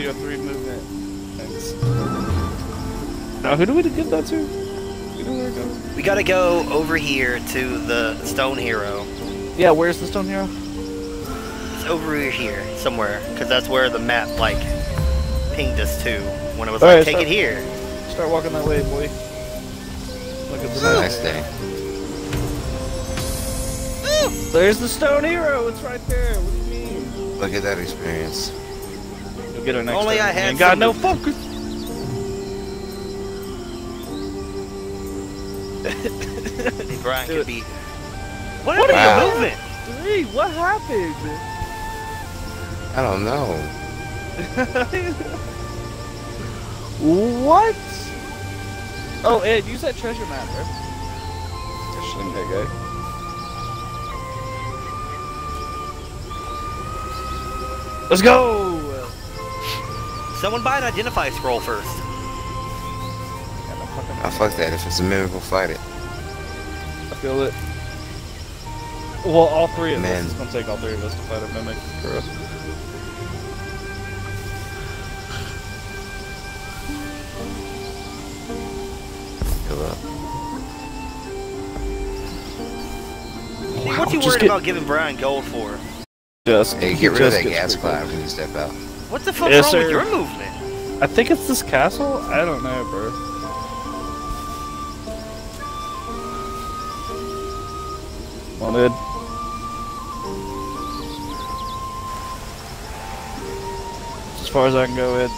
Your 3 movement. Thanks. Now, who do we give that to? You know where it goes? We gotta go over here to the Stone Hero. Yeah, where's the Stone Hero? It's over here somewhere, because that's where the map like pinged us to when it was like, take it here. Start walking that way, boy. Look at the map. Nice day. Ooh, there's the Stone Hero. It's right there. What do you mean? Look at that experience. Get her next only time. I had got no focus. Brian could be. What are you moving? Three. What happened? I don't know. What? Oh, Ed, use that treasure map, bro. I shouldn't take it. Let's go. Someone buy an identify scroll first. I fuck that. If it's a miracle, fight it. I feel it. Well, all three of us. It's gonna take all three of us to fight a mimic for us. Heal up. Wow, what you worried about giving Brian gold for? Just hey, get rid of that gas cloud when you step out. What the fuck's wrong with your movement? I think it's this castle? I don't know, bro. Come on, dude. As far as I can go, Ed.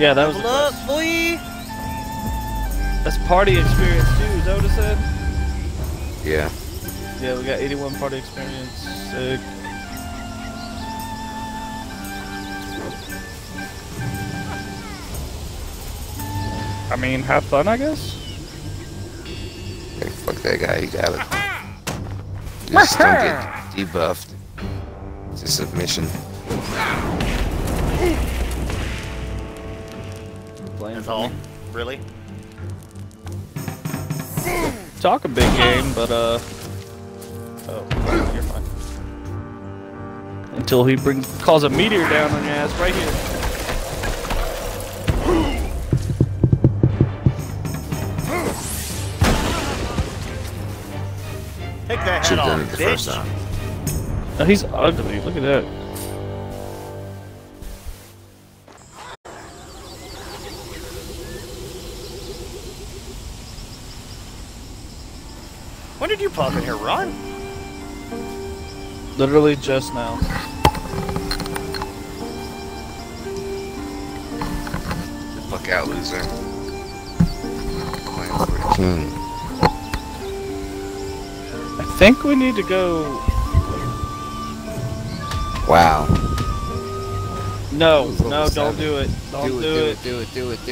Yeah, that was the quest. Level up, boy! That's party experience too, is that what it said? Yeah. Yeah, we got 81 party experience. Sick. I mean, have fun, I guess? Hey, fuck that guy, you got it. Just don't get debuffed. It's a submission. That's all. Really? Talk a big game, but oh, you're fine. Until he calls a meteor down on your ass right here. Take that head off, bitch. Oh, he's ugly. Look at that. When did you pop in here, Ron? Literally just now. Look out, loser. I think we need to go... Wow. No, don't do it. Do it.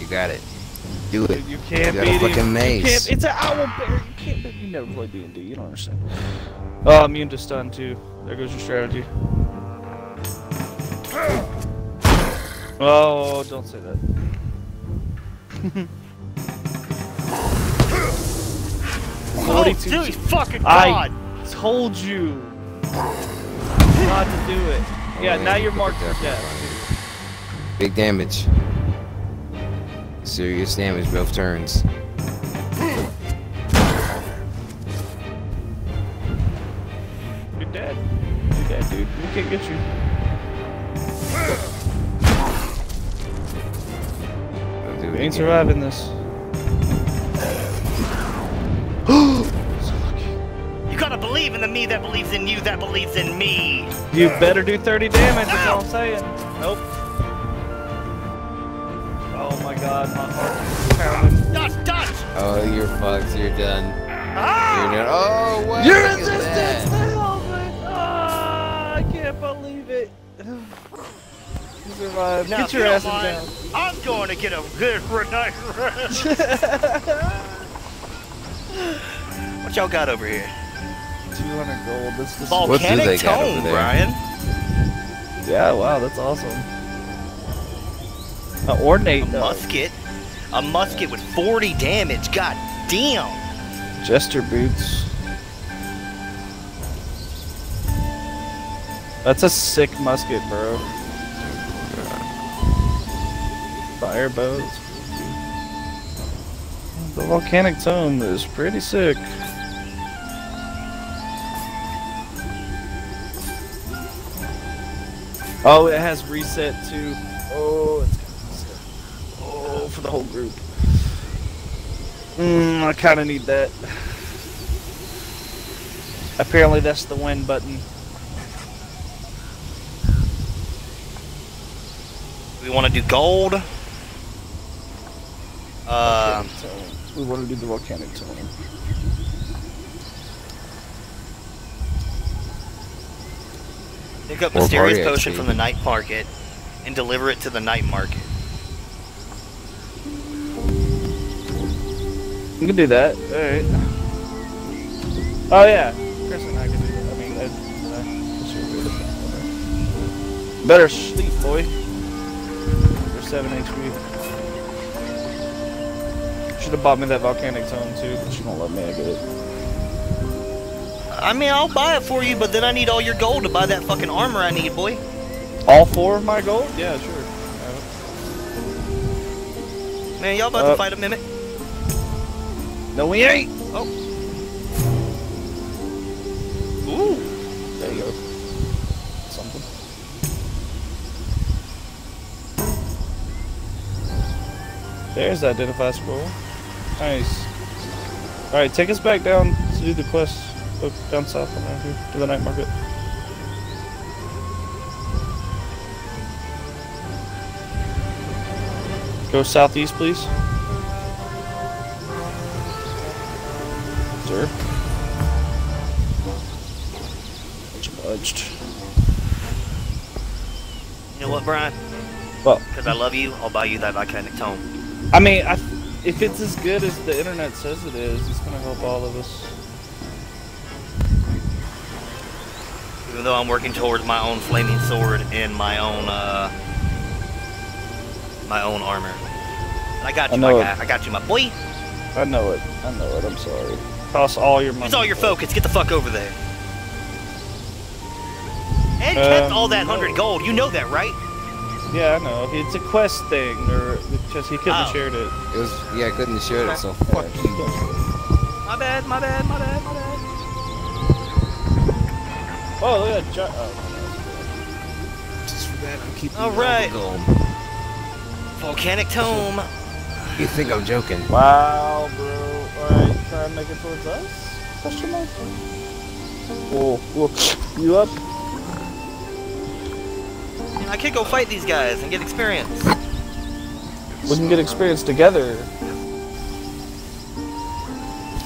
You got it. Do it. You can't beat it. It's an owl bear. You can't beat it. You never play D&D. You don't understand. Oh, immune to stun too. There goes your strategy. Oh, don't say that. 42. Oh, dude, fucking God! I told you not to do it. Yeah, now you're marked for death. Big damage. Serious damage both turns. You're dead. You're dead, dude. We can't get you. We ain't surviving this. You gotta believe in the me that believes in you that believes in me. You better do 30 damage, that's all I'm saying. Nope. Oh my God, my heart is pounding. Oh, you're fucked. You're done. Ah! You're done. Oh, wow. You're resistance now, but I can't believe it. You survived. Now, get your ass down. I'm going to get a good night rest. What y'all got over here? 200 gold. This is volcanic tone, Brian. Yeah, wow, that's awesome. Ornate. Musket. A musket with 40 damage. God damn. Jester boots. That's a sick musket, bro. Fire bows. The volcanic tome is pretty sick. Oh, it has reset too. Oh, it's gonna reset. Oh, for the whole group. I kind of need that. Apparently, that's the win button. We want to do gold. We want to do the volcanic tone. Pick up mysterious potion from the night market and deliver it to the night market. We can do that. Alright. Oh yeah. Chris and I can do that. I mean, that's better sleep, boy. You're 7 HP. Should have bought me that volcanic tome too, but she won't let me get it. I mean, I'll buy it for you, but then I need all your gold to buy that fucking armor I need, boy. All 4 of my gold? Yeah, sure. Right. Man, y'all about to fight a minute. No, we ain't. Oh. Ooh. There you go. Something. There's the identify scroll. Nice. Alright, take us back down to do the quest down south around here to the night market. Go southeast, please. Sir. It's budged. You know what, Brian? Well, because I love you, I'll buy you that volcanic tome. I mean, if it's as good as the internet says it is, it's gonna help all of us. Even though I'm working towards my own flaming sword and my own armor. I got you, my guy. I got you, my boy. I know it. I know it. I'm sorry. Toss all your money. It's all your focus. Get the fuck over there. And kept all that 100 gold. You know that, right? Yeah, I know. It's a quest thing, or just he couldn't have shared it. It was couldn't have shared it. So fuck you. My bad, my bad, my bad, my bad. Oh, look at that giant. Just for that, I'm keeping. All right. Volcanic tome. You think I'm joking? Wow, bro. All right, try and make it towards us. Question mark. Whoa, whoa. You up? I could go fight these guys and get experience. We can get experience together.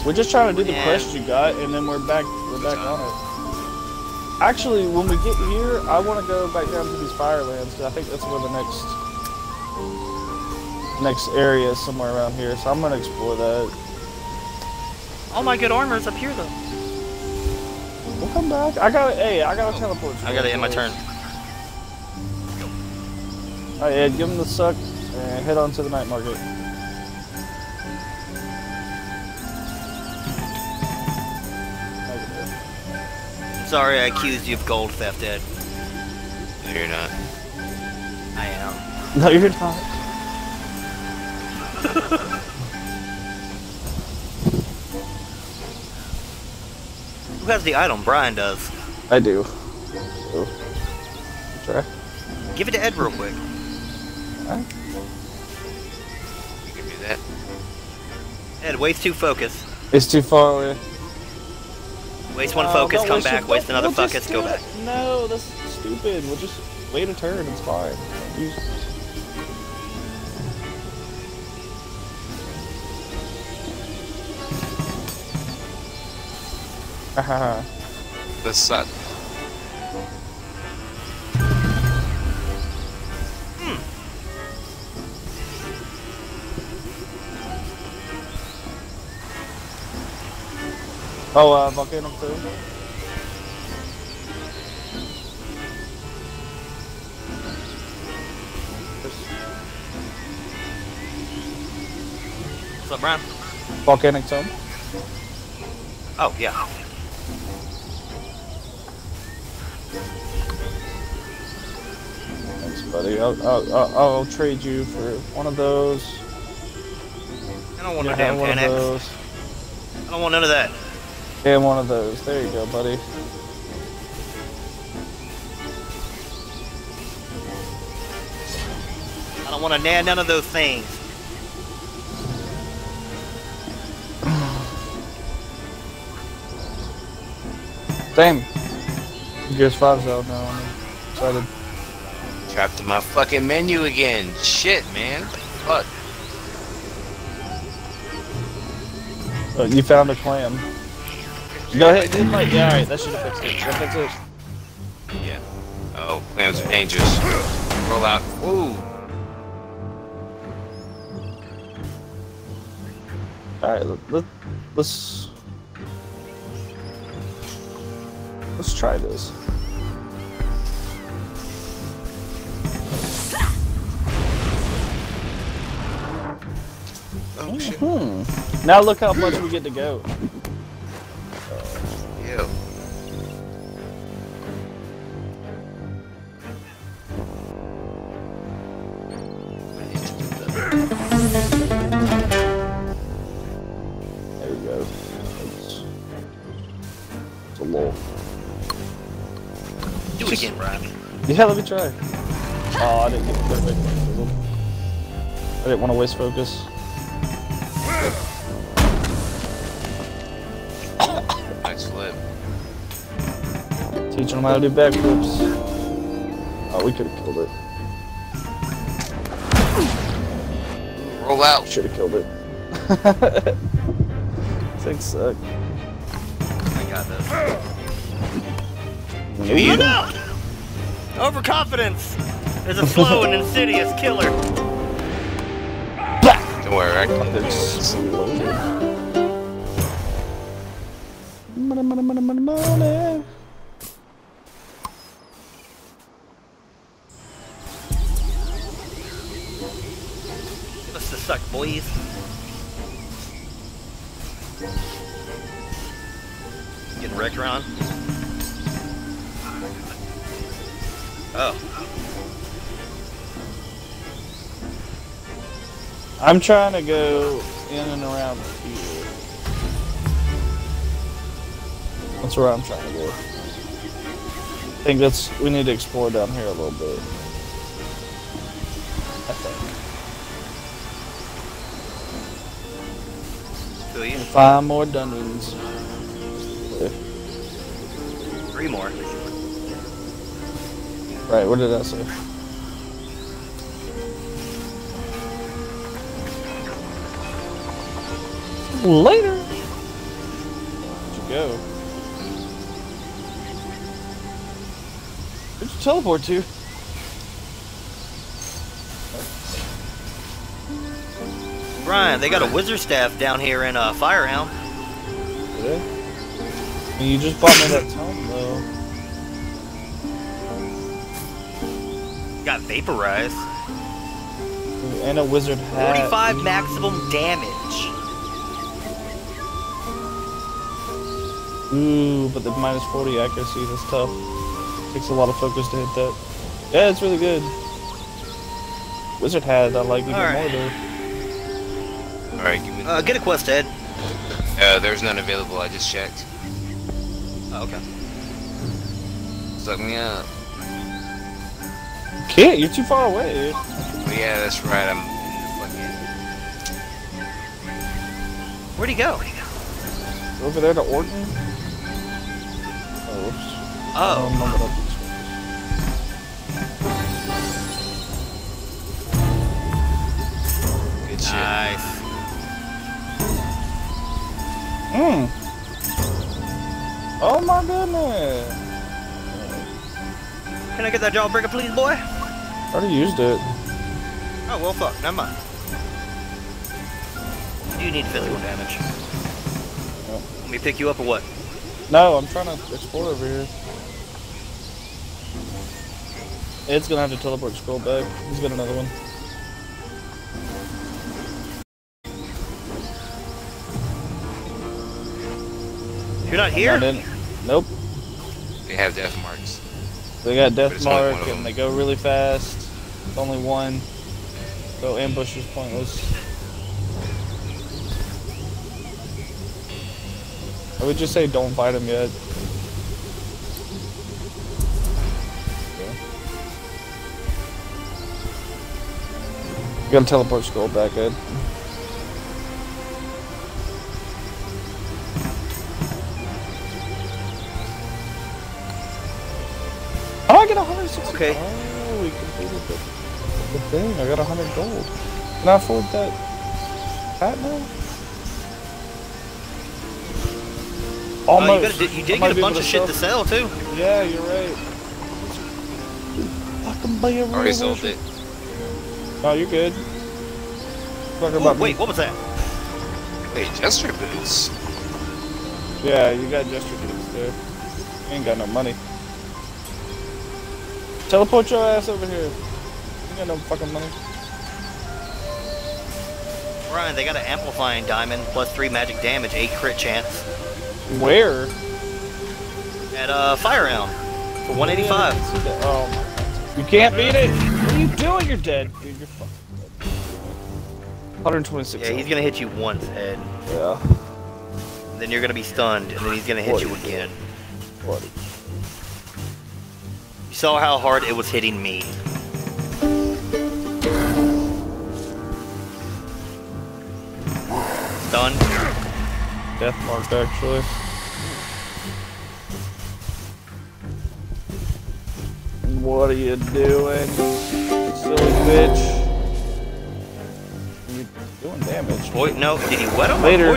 We're just trying to do the quest you got, and then we're back on it. Actually, when we get here, I want to go back down to these Firelands, because I think that's where the next area is, somewhere around here. So I'm gonna explore that. All my good armor is up here, though. We'll come back. I gotta teleport. I gotta end my turn. Alright, Ed, give him the suck and head on to the night market. Sorry, I accused you of gold theft, Ed. No, you're not. I am. No, you're not. Who has the item? Brian does. I do. So, try. Give it to Ed real quick. Huh? You can do that. Ed, waste 2 focus. It's too far away. Waste 1 focus, come back, waste another focus, go back. No, that's stupid. We'll just wait a turn, it's fine. Haha. That's sad. Oh, volcano too. What's up, Brian? Volcanic Zone. Oh, yeah. Thanks, buddy. I'll trade you for one of those. I don't want no damn can axe. I don't want none of that. And one of those. There you go, buddy. I don't want to nab none of those things. Damn. Gears 5's out now. I'm excited. Trapped in my fucking menu again. Shit, man. Fuck. Oh, you found a clam. Go ahead. Yeah, alright, that should have fixed it. That fixed it. Yeah. Oh, clams are dangerous. Roll out. Ooh. Alright, let's try this. Oh, shit. Now look how much we get to go. Ew. There we go. It's a lull. Do it again, Rob. Yeah, let me try. Oh, I didn't get the perfect one. I didn't want to waste focus. Nice flip. Teaching them how to do backflips. Oh, we could have killed it. Roll out. Should have killed it. Things suck. I got this. You know! Overconfidence is a slow and insidious killer. Don't worry, I can do this. Money. Give us the suck, boys. Getting wrecked, Ron. Oh. I'm trying to go in and around here. That's where I'm trying to go. I think that's, we need to explore down here a little bit. I think. Do you? 5 more dungeons. 3 more. Right, what did I say? Later. Where'd you go? Where'd you teleport to? Brian, they got a wizard staff down here in Firehound. Yeah. You just bought me that tome, though. Got vaporized. And a wizard hat. 45 maximum damage. Ooh, but the minus 40 accuracy is tough. Takes a lot of focus to hit that. Yeah, it's really good. Wizard hat, I like even more though. Alright, give me get a quest, Ed. There's none available, I just checked. Oh, okay. Suck me up. Can't, you're too far away, dude. Well, yeah, that's right, I'm fucking... Where'd he go? Over there to Orton? Oh. Good shit. Nice. Mmm. Oh my goodness. Can I get that jawbreaker, please, boy? I already used it. Oh, well, fuck. Never mind. You need physical damage. Oh. Let me pick you up or what? No, I'm trying to explore over here. Ed's gonna have to teleport scroll back. He's got another one. You're not here? Not in. Nope. They have death marks. They got death mark and they go really fast. It's only one. So ambush is pointless. I would just say don't fight him yet. Okay. You gotta teleport scroll back, Ed. Oh, I get 160. Okay. Oh, we completed the thing. I got 100 gold. Can I afford that hat now? Almost. You did get a bunch of shit to sell, too. Yeah, you're right. Fucking buy a real already sold it. Oh, you're good. Wait, what was that? Wait, jester boots? Yeah, you got jester boots there. You ain't got no money. Teleport your ass over here. You got no fucking money. Ryan, they got an amplifying diamond, +3 magic damage, 8 crit chance. Where? At Fire Elm. For 185. Yeah, oh my god. You can't beat it! What are you doing? You're dead. Dude, you're fucking dead. 126. Yeah, he's gonna hit you once, Ed. Yeah. And then you're gonna be stunned, and then he's gonna hit you again. What? Saw how hard it was hitting me. Done. Death mark, actually. What are you doing, silly bitch? You're doing damage. Wait, no, did he wet him? Later.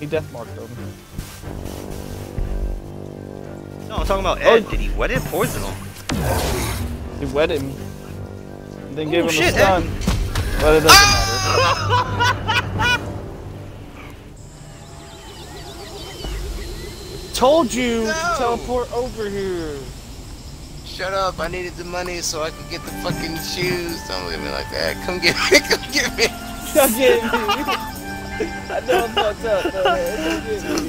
He death marked him. No, I'm talking about Ed. Oh. Did he wet it? Poison him. He wet him. And then gave him a stun. Ed. But it doesn't matter. Told you to teleport over here. Shut up. I needed the money so I could get the fucking shoes. Don't look at me like that. Come get me. Come get me. Come get me. I know I'm fucked up.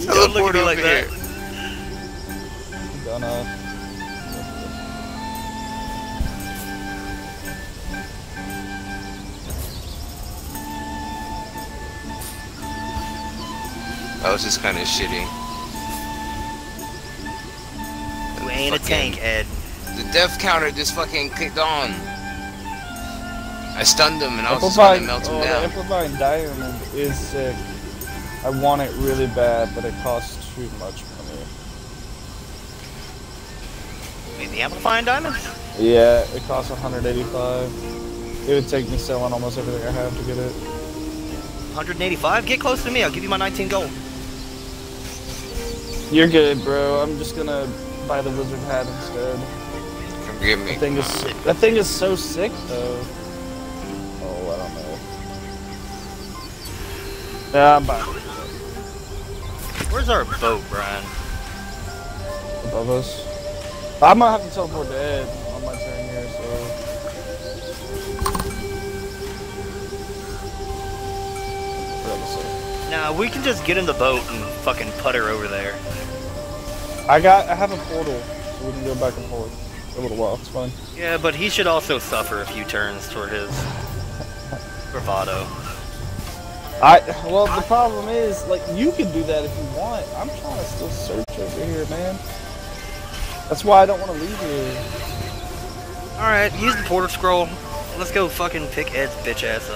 Don't look at me like that. I was just kind of shitty. You ain't a tank, Ed. The death counter just fucking clicked on. I stunned him and I was just trying to melt him down. Amplifying diamond is sick. I want it really bad, but it costs too much money. The amplifying diamond? Yeah, it costs 185. It would take me selling almost everything I have to get it. 185? Get close to me, I'll give you my 19 gold. You're good, bro. I'm just gonna buy the wizard hat instead. Forgive me. That thing is so sick, though. Oh, I don't know. Nah, I'm buying it. Where's our boat, Brian? Above us. I'm gonna have to teleport to Ed on my turn here, so... Nah, we can just get in the boat and fucking putter over there. I have a portal, so we can go back and forth for a little while, it's fine. Yeah, but he should also suffer a few turns for his bravado. Well, the problem is, like, you can do that if you want. I'm trying to still search over here, man. That's why I don't want to leave you. Alright, use the portal scroll. Let's go fucking pick Ed's bitch ass up.